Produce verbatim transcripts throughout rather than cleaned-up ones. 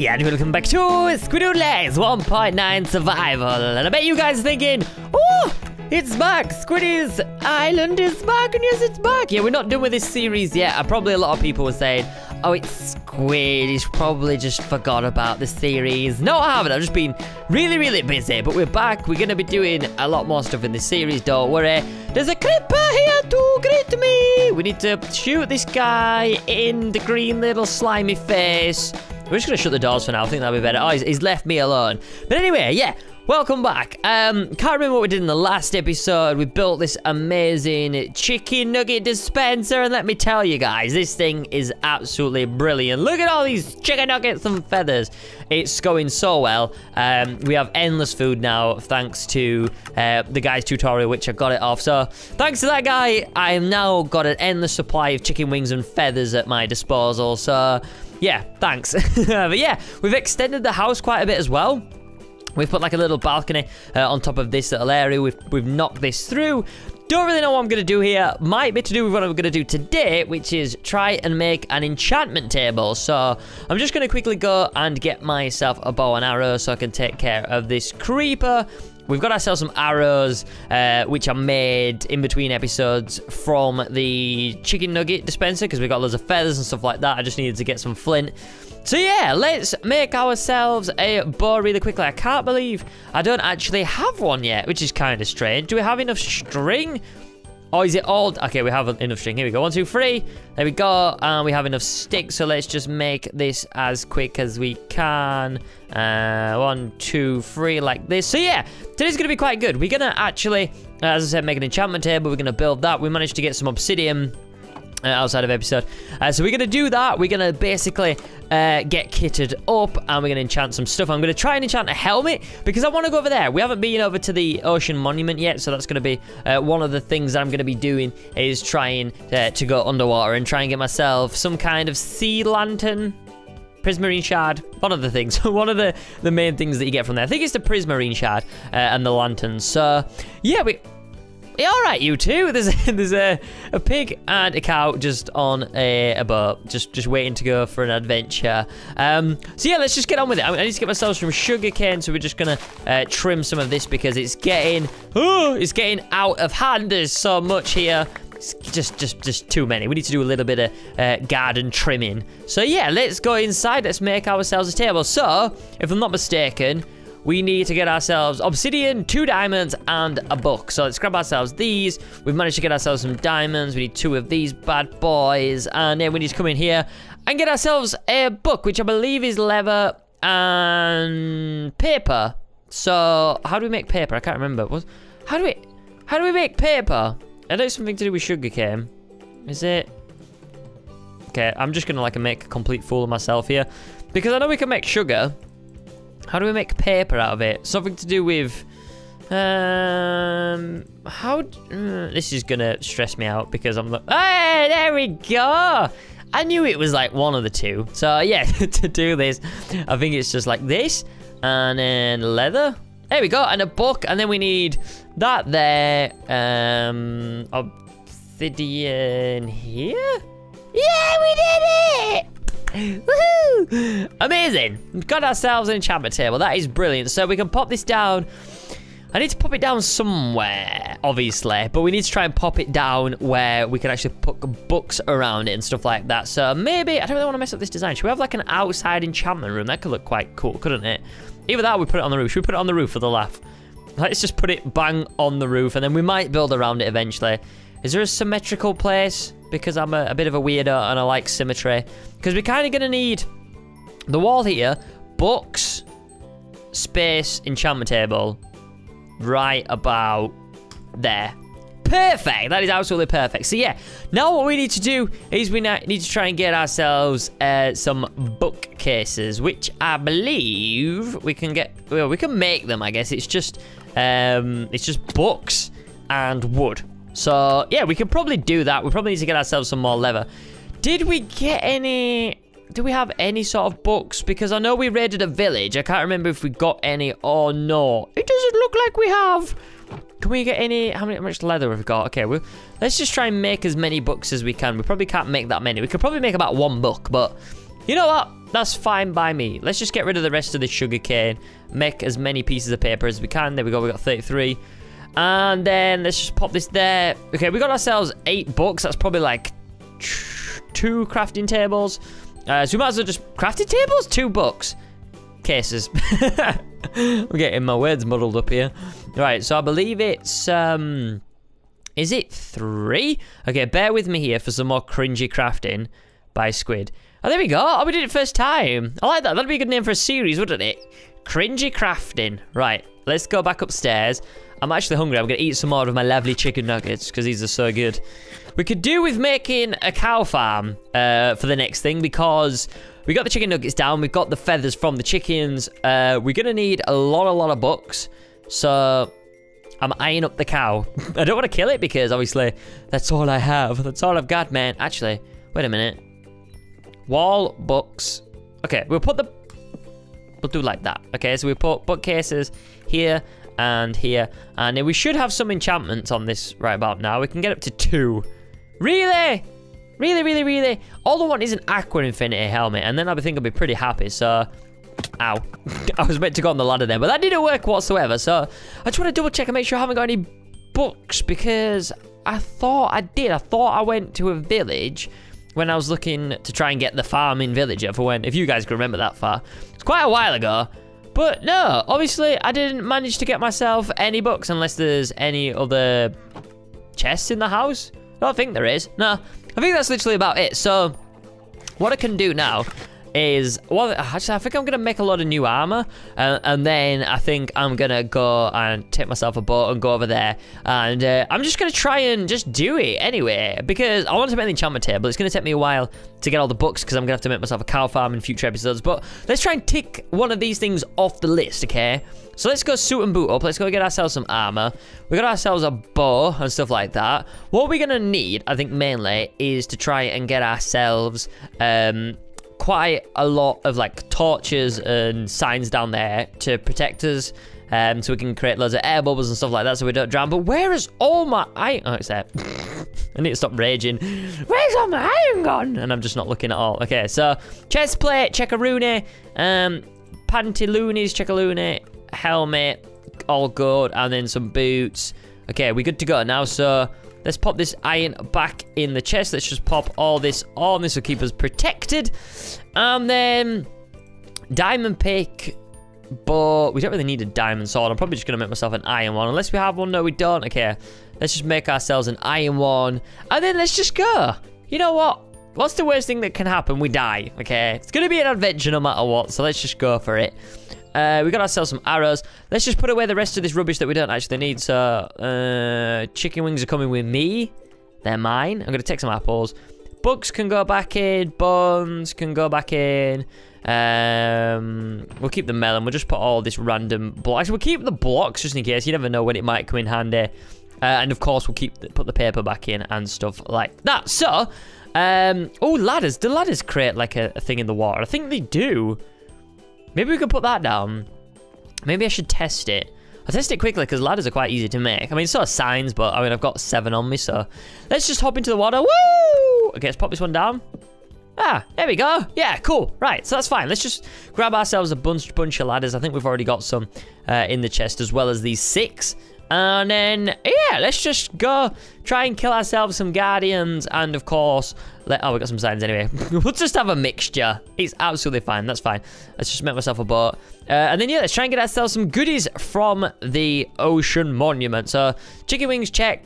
me, and welcome back to Squiddoo Legs one point nine Survival. And I bet you guys are thinking, oh, it's back! Squiddy's Island is back, and yes, it's back! Yeah, we're not done with this series yet, and probably a lot of people were saying, oh, it's Squiddy, he's probably just forgot about the series. No, I haven't, I've just been really, really busy, but we're back. We're gonna be doing a lot more stuff in this series, don't worry. There's a creeper here to greet me! We need to shoot this guy in the green little slimy face. We're just gonna shut the doors for now, I think that'll be better. Oh, he's, he's left me alone. But anyway, yeah. Welcome back. Um, can't remember what we did in the last episode. We built this amazing chicken nugget dispenser, and let me tell you guys, this thing is absolutely brilliant. Look at all these chicken nuggets and feathers. It's going so well. Um, we have endless food now, thanks to uh, the guy's tutorial, which I got it off. So, thanks to that guy, I have now got an endless supply of chicken wings and feathers at my disposal. So, yeah, thanks. But yeah, we've extended the house quite a bit as well. We've put like a little balcony uh, on top of this little area. We've, we've knocked this through. Don't really know what I'm going to do here. Might be to do with what I'm going to do today, which is try and make an enchantment table. So I'm just going to quickly go and get myself a bow and arrow so I can take care of this creeper. We've got ourselves some arrows, uh, which are made in between episodes from the chicken nugget dispenser, because we've got loads of feathers and stuff like that. I just needed to get some flint. So yeah, let's make ourselves a bow really quickly. I can't believe I don't actually have one yet, which is kind of strange. Do we have enough string? Or is it all... Okay, we have enough string. Here we go. One, two, three. There we go. And we have enough sticks, so let's just make this as quick as we can. Uh, one, two, three, like this. So yeah, today's going to be quite good. We're going to actually, as I said, make an enchantment table. We're going to build that. We managed to get some obsidian outside of episode. Uh, so we're going to do that. We're going to basically uh, get kitted up, and we're going to enchant some stuff. I'm going to try and enchant a helmet, because I want to go over there. We haven't been over to the Ocean Monument yet, so that's going to be uh, one of the things that I'm going to be doing, is trying uh, to go underwater and try and get myself some kind of sea lantern. Prismarine shard, one of the things, one of the, the main things that you get from there. I think it's the prismarine shard uh, and the lantern. So, yeah, we... Yeah, all right, you two. There's a, there's a, a pig and a cow just on a, a boat, just just waiting to go for an adventure. Um, so yeah, let's just get on with it. I need to get myself some sugarcane, so we're just gonna uh, trim some of this, because it's getting oh, it's getting out of hand. There's so much here. It's just just just too many. We need to do a little bit of uh, garden trimming. So yeah, let's go inside. Let's make ourselves a table. So if I'm not mistaken, we need to get ourselves obsidian, two diamonds, and a book. So let's grab ourselves these. We've managed to get ourselves some diamonds. We need two of these bad boys. And then we need to come in here and get ourselves a book, which I believe is leather and paper. So how do we make paper? I can't remember. What? How do we how do we make paper? I know it's something to do with sugarcane. Is it? Okay, I'm just gonna like make a complete fool of myself here, because I know we can make sugar. How do we make paper out of it? Something to do with... Um... How... Uh, this is gonna stress me out, because I'm like... Hey, there we go! I knew it was like one of the two. So, yeah, to do this, I think it's just like this. And then leather. There we go, and a book. And then we need that there. Um... Obsidian here? Yeah, we did it! Woohoo! Amazing! We've got ourselves an enchantment table. That is brilliant. So we can pop this down. I need to pop it down somewhere, obviously, but we need to try and pop it down where we can actually put books around it and stuff like that. So maybe, I don't really want to mess up this design. Should we have like an outside enchantment room? That could look quite cool, couldn't it? Either that or we put it on the roof. Should we put it on the roof for the laugh? Let's just put it bang on the roof, and then we might build around it eventually. Is there a symmetrical place? Because I'm a, a bit of a weirdo and I like symmetry. Because we're kind of going to need the wall here, books, space, enchantment table, right about there. Perfect! That is absolutely perfect. So yeah, now what we need to do is we need to try and get ourselves uh, some bookcases, which I believe we can get... Well, we can make them, I guess. It's just, um, it's just books and wood. So, yeah, we could probably do that. We probably need to get ourselves some more leather. Did we get any... Do we have any sort of books? Because I know we raided a village. I can't remember if we got any or not. It doesn't look like we have. Can we get any... How many, how much leather have we got? Okay, well, let's just try and make as many books as we can. We probably can't make that many. We could probably make about one book, but... You know what? That's fine by me. Let's just get rid of the rest of the sugarcane. Make as many pieces of paper as we can. There we go. We got thirty-three. And then let's just pop this there. Okay, we got ourselves eight books. That's probably like two crafting tables. Uh, so we might as well just... Crafting tables? Two books. Cases. I'm getting my words muddled up here. Right, so I believe it's... um, is it three? Okay, bear with me here for some more cringy crafting by Squid. Oh, there we go. Oh, we did it first time. I like that. That'd be a good name for a series, wouldn't it? Cringy crafting. Right, let's go back upstairs. I'm actually hungry. I'm going to eat some more of my lovely chicken nuggets because these are so good. We could do with making a cow farm uh, for the next thing because we got the chicken nuggets down. We've got the feathers from the chickens. Uh, we're going to need a lot, a lot of books. So I'm eyeing up the cow. I don't want to kill it because obviously that's all I have. That's all I've got, man. Actually, wait a minute. Wall, books. Okay, we'll put the... We'll do like that. Okay, so we put bookcases here and here, and we should have some enchantments on this right about now. We can get up to two. Really? Really, really, really? All I want is an Aqua Infinity helmet, and then I think I'll be pretty happy, so... Ow. I was meant to go on the ladder there, but that didn't work whatsoever, so... I just want to double check and make sure I haven't got any books, because I thought I did. I thought I went to a village when I was looking to try and get the farming villager for when... If you guys can remember that far. It's quite a while ago. But no, obviously I didn't manage to get myself any books unless there's any other chests in the house. I don't think there is. No, I think that's literally about it. So what I can do now is, well, actually I think I'm going to make a lot of new armor. Uh, and then I think I'm going to go and take myself a boat and go over there. And uh, I'm just going to try and just do it anyway. Because I want to make the enchantment table. It's going to take me a while to get all the books because I'm going to have to make myself a cow farm in future episodes. But let's try and tick one of these things off the list, okay? So let's go suit and boot up. Let's go get ourselves some armor. We got ourselves a bow and stuff like that. What we're going to need, I think mainly, is to try and get ourselves... Um, quite a lot of like torches and signs down there to protect us, um, so we can create loads of air bubbles and stuff like that so we don't drown. But where is all my iron? Oh, it's there. I need to stop raging. Where's all my iron gone? And I'm just not looking at all. Okay, so chest plate, checkaroonie, um, pantaloonies, checkaroonie, helmet, all good, and then some boots. Okay, we're good to go now, so let's pop this iron back in the chest. Let's just pop all this on. This will keep us protected. And then... diamond pick. But we don't really need a diamond sword. I'm probably just going to make myself an iron one. Unless we have one. No, we don't. Okay. Let's just make ourselves an iron one. And then let's just go. You know what? What's the worst thing that can happen? We die. Okay. It's going to be an adventure no matter what. So let's just go for it. Uh, we got ourselves some arrows. Let's just put away the rest of this rubbish that we don't actually need. So, uh, chicken wings are coming with me. They're mine. I'm going to take some apples. Books can go back in. Buns can go back in. Um, we'll keep the melon. We'll just put all this random blocks. We'll keep the blocks just in case. You never know when it might come in handy. Uh, and, of course, we'll keep the, put the paper back in and stuff like that. So, um, oh, ladders. Do ladders create, like, a, a thing in the water? I think they do. Maybe we could put that down. Maybe I should test it. I'll test it quickly because ladders are quite easy to make. I mean, so are signs, but I mean, I've got seven on me, so... Let's just hop into the water. Woo! Okay, let's pop this one down. Ah, there we go. Yeah, cool. Right, so that's fine. Let's just grab ourselves a bunch, bunch of ladders. I think we've already got some uh, in the chest as well as these six. And then, yeah, let's just go try and kill ourselves some guardians. And, of course... Let, oh, we got some signs anyway. We'll just have a mixture. It's absolutely fine. That's fine. Let's just make myself a boat. Uh, and then, yeah, let's try and get ourselves some goodies from the ocean monument. So, chicken wings, check.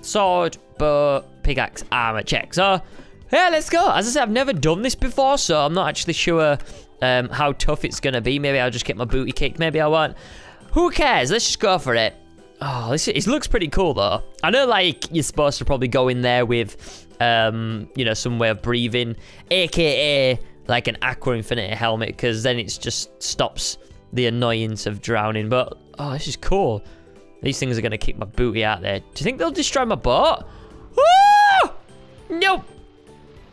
Sword, bow, pickaxe, armor, check. So, yeah, let's go. As I said, I've never done this before, so I'm not actually sure um, how tough it's going to be. Maybe I'll just get my booty kicked. Maybe I won't. Who cares? Let's just go for it. Oh, this it looks pretty cool, though. I know, like, you're supposed to probably go in there with... Um, you know, some way of breathing, aka like an Aqua Infinity helmet, because then it just stops the annoyance of drowning. But oh, this is cool. These things are gonna kick my booty out there. Do you think they'll destroy my boat? Ooh! Nope,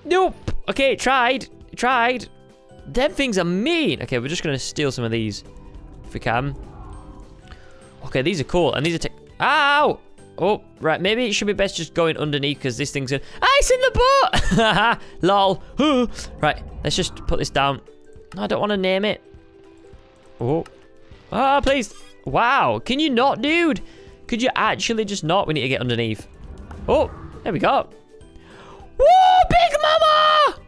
nope. Okay, it tried, it tried. Them things are mean. Okay, we're just gonna steal some of these if we can. Okay, these are cool, and these are. Ow! Oh, right, maybe it should be best just going underneath because this thing's gonna... Ah, it's in the boat! Lol. Right, let's just put this down. I don't want to name it. Oh. Ah, oh, please. Wow. Can you not, dude? Could you actually just not? We need to get underneath. Oh, there we go. Woo! Big Mama!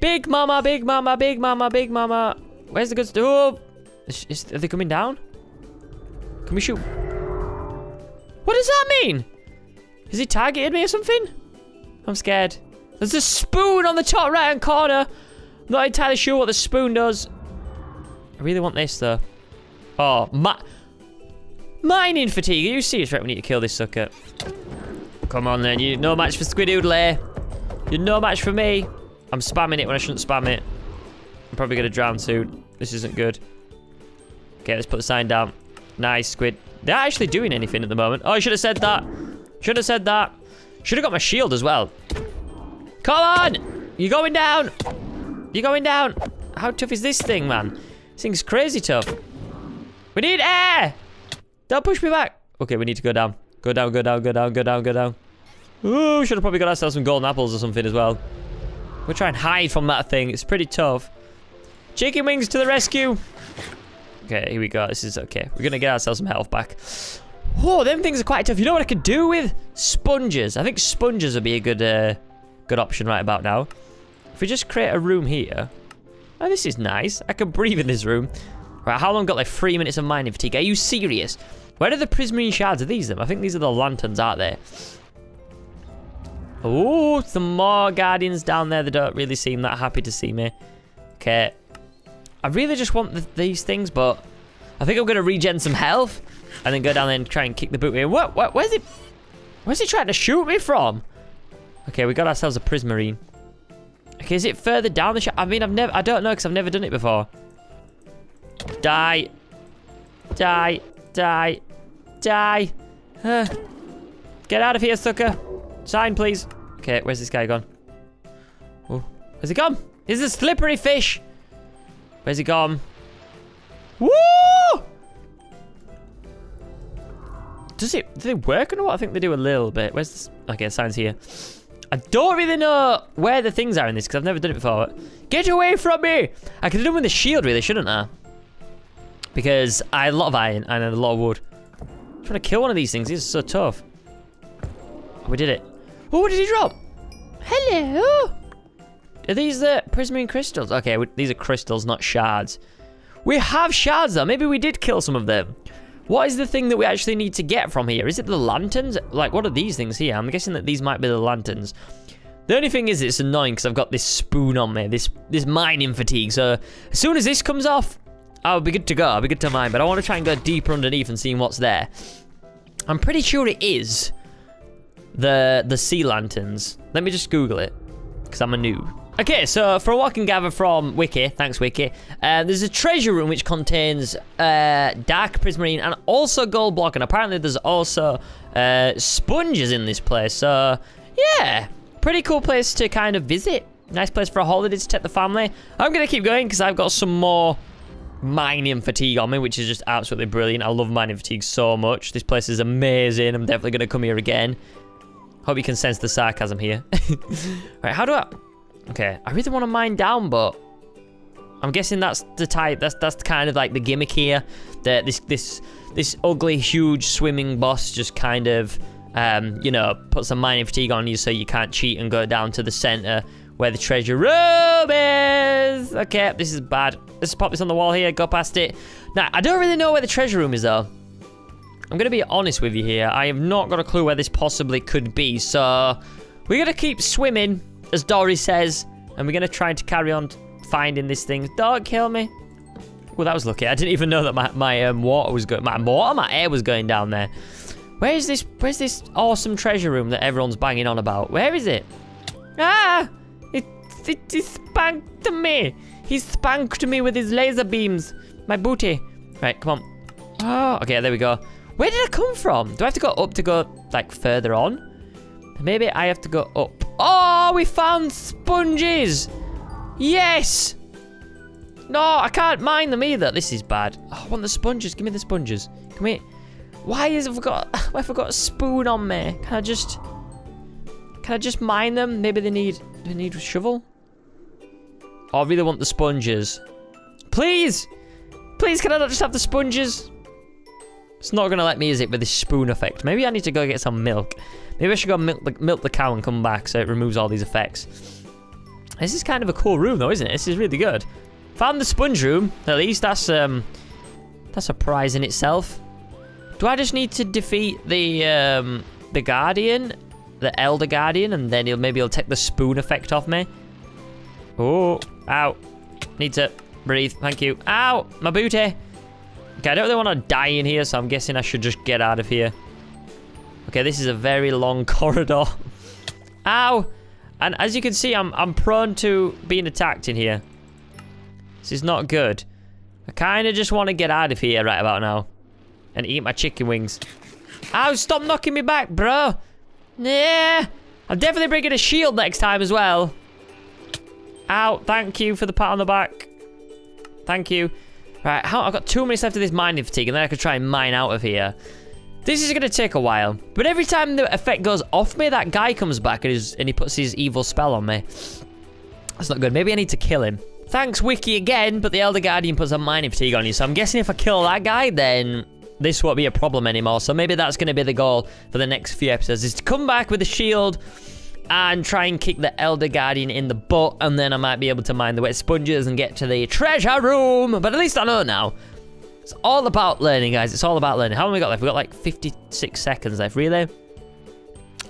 Big Mama, Big Mama, Big Mama, Big Mama. Where's the good stuff? Is, is, are they coming down? Can we shoot? What does that mean? Has he targeted me or something? I'm scared. There's a spoon on the top right-hand corner. I'm not entirely sure what the spoon does. I really want this, though. Oh, my... Mining fatigue. Are you serious? Right, we need to kill this sucker. Come on, then. You're no match for Squidoodle, eh? You're no match for me. I'm spamming it when I shouldn't spam it. I'm probably going to drown soon. This isn't good. Okay, let's put the sign down. Nice, squid. They're actually doing anything at the moment. Oh, I should have said that. Should have said that. Should have got my shield as well. Come on! You're going down! You're going down! How tough is this thing, man? This thing's crazy tough. We need air! Don't push me back. Okay, we need to go down. Go down, go down, go down, go down, go down. Ooh, should have probably got ourselves some golden apples or something as well. We'll try and hide from that thing. It's pretty tough. Chicken wings to the rescue! Okay, here we go. This is okay. We're going to get ourselves some health back. Oh, them things are quite tough. You know what I could do with? Sponges. I think sponges would be a good uh, good option right about now. If we just create a room here. Oh, this is nice. I can breathe in this room. Right, how long got like three minutes of mining fatigue? Are you serious? Where are the prismarine shards? Are these them? I think these are the lanterns, aren't they? Oh, some more guardians down there. They don't really seem that happy to see me. Okay. I really just want th these things, but I think I'm going to regen some health. And then go down there and try and kick the boot in. What? What? Where's it? Where's he trying to shoot me from? Okay, we got ourselves a prismarine. Okay, is it further down the shaft? I mean, I've never. I don't know because I've never done it before. Die, die, die, die. Uh, get out of here, sucker! Sign, please. Okay, where's this guy gone? Oh, where's he gone? This is a slippery fish. Where's he gone? Woo! Does it, do they work or what? I think they do a little bit. Where's this? Okay, the sign's here. I don't really know where the things are in this because I've never done it before. Get away from me! I could have done with the shield really, shouldn't I? Because I had a lot of iron and a lot of wood. I'm trying to kill one of these things. These are so tough. Oh, we did it. Oh, what did he drop? Hello! Are these the prismarine crystals? Okay, we, these are crystals, not shards. We have shards though. Maybe we did kill some of them. What is the thing that we actually need to get from here? Is it the lanterns? Like, what are these things here? I'm guessing that these might be the lanterns. The only thing is it's annoying because I've got this spoon on me, this this mining fatigue. So as soon as this comes off, I'll be good to go. I'll be good to mine, but I want to try and go deeper underneath and see what's there. I'm pretty sure it is the, the sea lanterns. Let me just Google it because I'm a noob. Okay, so for what I can gather from Wiki, thanks Wiki, uh, there's a treasure room which contains uh, dark prismarine and also gold block, and apparently there's also uh, sponges in this place, so yeah, pretty cool place to kind of visit. Nice place for a holiday to take the family. I'm going to keep going because I've got some more mining fatigue on me, which is just absolutely brilliant. I love mining fatigue so much. This place is amazing. I'm definitely going to come here again. Hope you can sense the sarcasm here. Right, how do I... Okay, I really want to mine down, but I'm guessing that's the type. That's that's kind of like the gimmick here. That this this this ugly, huge swimming boss just kind of, um, you know, puts some mining fatigue on you, so you can't cheat and go down to the center where the treasure room is. Okay, this is bad. Let's pop this on the wall here. Go past it. Now, I don't really know where the treasure room is though. I'm gonna be honest with you here. I have not got a clue where this possibly could be. So we're gonna keep swimming. As Dory says, and we're going to try to carry on finding this thing. Don't kill me. Well, that was lucky. I didn't even know that my, my um, water was going... My water? My air was going down there. Where is this... Where's this awesome treasure room that everyone's banging on about? Where is it? Ah! It, it, it spanked me. He spanked me with his laser beams. My booty. Right, come on. Oh, okay, there we go. Where did I come from? Do I have to go up to go, like, further on? Maybe I have to go up. Oh, we found sponges! Yes! No, I can't mine them either. This is bad. Oh, I want the sponges. Give me the sponges. Come here. Why is I've got I've got a spoon on me? Can I just Can I just mine them? Maybe they need they need a shovel? Oh, I really want the sponges. Please! Please, can I not just have the sponges? It's not gonna let me, is it, with this spoon effect? Maybe I need to go get some milk. Maybe I should go milk the, milk the cow and come back so it removes all these effects. This is kind of a cool room though, isn't it? This is really good. Found the sponge room, at least. That's, um... that's a prize in itself. Do I just need to defeat the, um... the Guardian? The Elder Guardian? And then he'll, maybe he'll take the spoon effect off me? Oh, ow. Need to breathe, thank you. Ow, my booty. Okay, I don't really want to die in here, so I'm guessing I should just get out of here. Okay, this is a very long corridor. Ow! And as you can see, I'm, I'm prone to being attacked in here. This is not good. I kind of just want to get out of here right about now. And eat my chicken wings. Ow, stop knocking me back, bro! Yeah! I'm definitely bringing a shield next time as well. Ow, thank you for the pat on the back. Thank you. Right, how, I've got two minutes left of this mining fatigue, and then I could try and mine out of here. This is going to take a while. But every time the effect goes off me, that guy comes back and, is, and he puts his evil spell on me. That's not good. Maybe I need to kill him. Thanks, Wiki, again, but the Elder Guardian puts a mining fatigue on you. So I'm guessing if I kill that guy, then this won't be a problem anymore. So maybe that's going to be the goal for the next few episodes, is to come back with a shield and try and kick the Elder Guardian in the butt, and then I might be able to mine the wet sponges and get to the treasure room. But at least I know now. It's all about learning, guys. It's all about learning. How long we got left? We got like fifty-six seconds left. Really?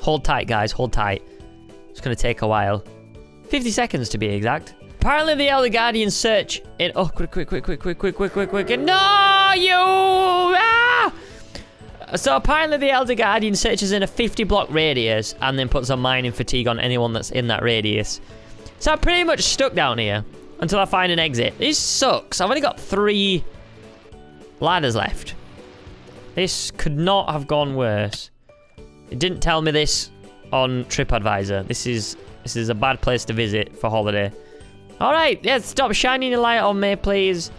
Hold tight, guys. Hold tight. It's gonna take a while. fifty seconds to be exact. Apparently, the Elder Guardian search in. Oh, quick, quick, quick, quick, quick, quick, quick, quick, quick! No, you! Ah! So apparently the Elder Guardian searches in a fifty block radius and then puts a mining fatigue on anyone that's in that radius. So I'm pretty much stuck down here until I find an exit. This sucks. I've only got three ladders left. This could not have gone worse. It didn't tell me this on TripAdvisor. This is this is a bad place to visit for holiday. Alright, yeah, stop shining your light on me, please.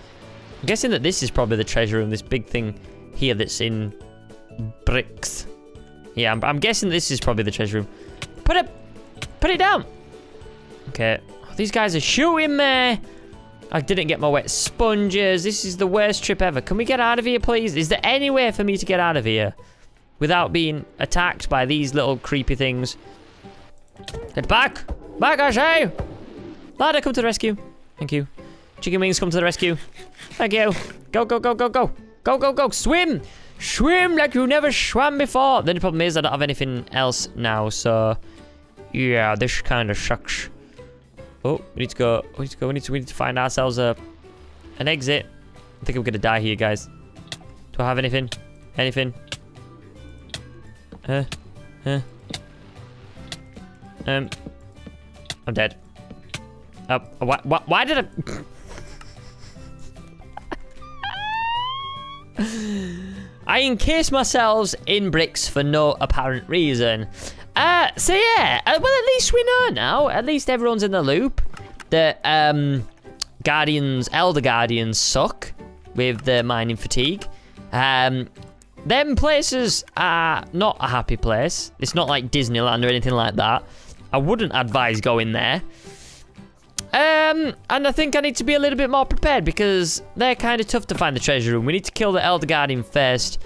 I'm guessing that this is probably the treasure room, this big thing here that's in bricks. Yeah, I'm, I'm guessing this is probably the treasure room. Put it, put it down. Okay, oh, these guys are shooting me. I didn't get my wet sponges. This is the worst trip ever. Can we get out of here, please? Is there any way for me to get out of here without being attacked by these little creepy things? Get back, back, I say. Ladder, come to the rescue. Thank you. Chicken wings, come to the rescue. Thank you. Go, go, go, go, go, go, go, go. Swim. Swim like you never swam before. The only problem is I don't have anything else now, so yeah, this kind of sucks. Oh, we need to go. We need to go. We need to. We need to find ourselves a an exit. I think I'm gonna die here, guys. Do I have anything? Anything? Huh? Huh? Um, I'm dead. Uh, why? Why, why did I? I encased myself in bricks for no apparent reason. Uh, so yeah, uh, well, at least we know now. At least everyone's in the loop. The um, Guardians, Elder Guardians suck with the mining fatigue. Um, them places are not a happy place. It's not like Disneyland or anything like that. I wouldn't advise going there. Um, and I think I need to be a little bit more prepared because they're kind of tough to find the treasure room. We need to kill the Elder Guardian first.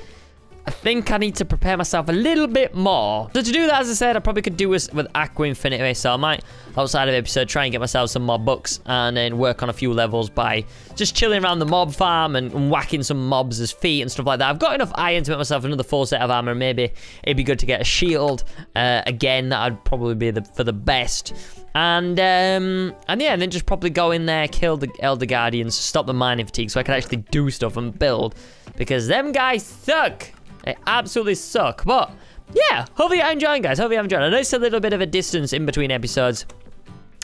I think I need to prepare myself a little bit more. So to do that, as I said, I probably could do this with Aqua Infinity. So I might, outside of the episode, try and get myself some more books and then work on a few levels by just chilling around the mob farm and, and whacking some mobs' as feet and stuff like that. I've got enough iron to make myself another full set of armor. Maybe it'd be good to get a shield. Uh, again, that'd probably be the, for the best. And, um, and yeah, and then just probably go in there, kill the Elder Guardians, stop the mining fatigue so I can actually do stuff and build. Because them guys suck. They absolutely suck. But, yeah, hopefully you're enjoying, guys. Hopefully you're enjoying. I know it's a little bit of a distance in between episodes.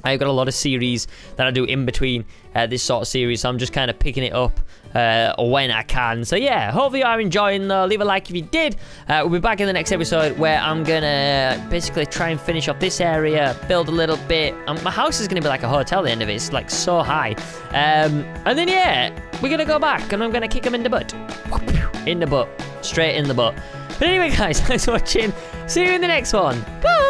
I've got a lot of series that I do in between uh, this sort of series, so I'm just kind of picking it up uh, when I can. So yeah, hopefully you are enjoying though. Leave a like if you did. Uh, we'll be back in the next episode where I'm gonna basically try and finish off this area, build a little bit. Um, my house is gonna be like a hotel at the end of it. It's like so high. Um, and then yeah, we're gonna go back and I'm gonna kick them in the butt. In the butt. Straight in the butt. But anyway, guys, thanks for watching. See you in the next one. Bye!